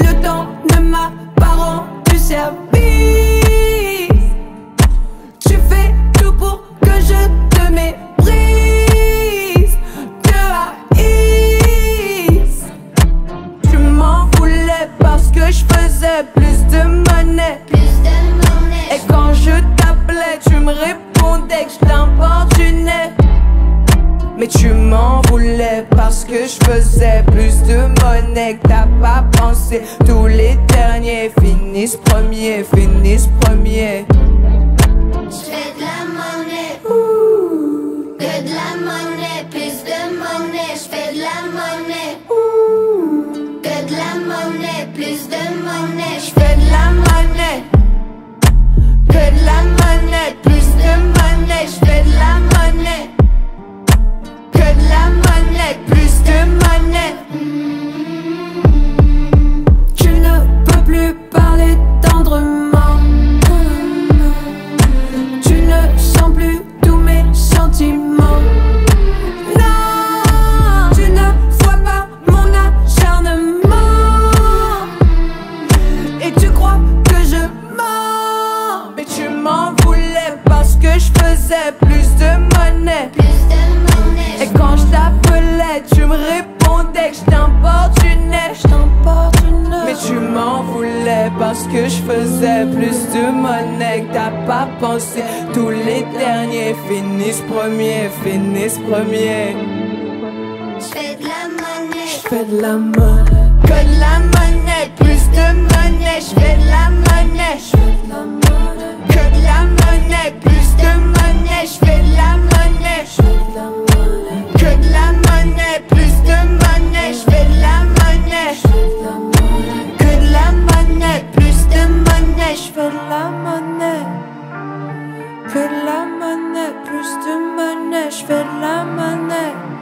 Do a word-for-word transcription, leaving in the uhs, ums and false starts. le temps ne m'a pas rendu service. Tu fais tout pour que je te méprise, te haïsse. Tu m'en voulais parce que je faisais plus de monnaie. Et quand je t'appelais, tu me répondais que je t'importunais. Mais tu m'en voulais parce que je faisais plus de monnaie que t'as pas pensé. Tous les derniers finissent premiers, finissent premiers. J'fais de la monnaie, ouh, que de la monnaie, plus de monnaie. J'fais de la monnaie, ouh, que de la monnaie, plus de monnaie. J'fais de la monnaie, que de la monnaie, plus de monnaie. J'fais de la monnaie. La monnaie, plus de monnaie. Tu ne peux plus parler tendrement. Tu ne sens plus tous mes sentiments. Non, tu ne vois pas mon acharnement. Et tu crois que je mens. Mais tu m'en voulais parce que je faisais plus de monnaie. Et quand je t'appelais, tu me répondais que je t'importunais. Mais tu m'en voulais parce que je faisais plus de monnaie que t'as pas pensé. Tous les derniers finissent premiers, finissent premiers. J'fais de la monnaie, j'fais de la monnaie, que de la monnaie, plus de monnaie. J'fais de la monnaie, j'fais de la monnaie, que de la monnaie, plus de monnaie. J'fais de la monnaie, j'fais de la monnaie. Que de la monnaie, plus de monnaie, je fais de la monnaie.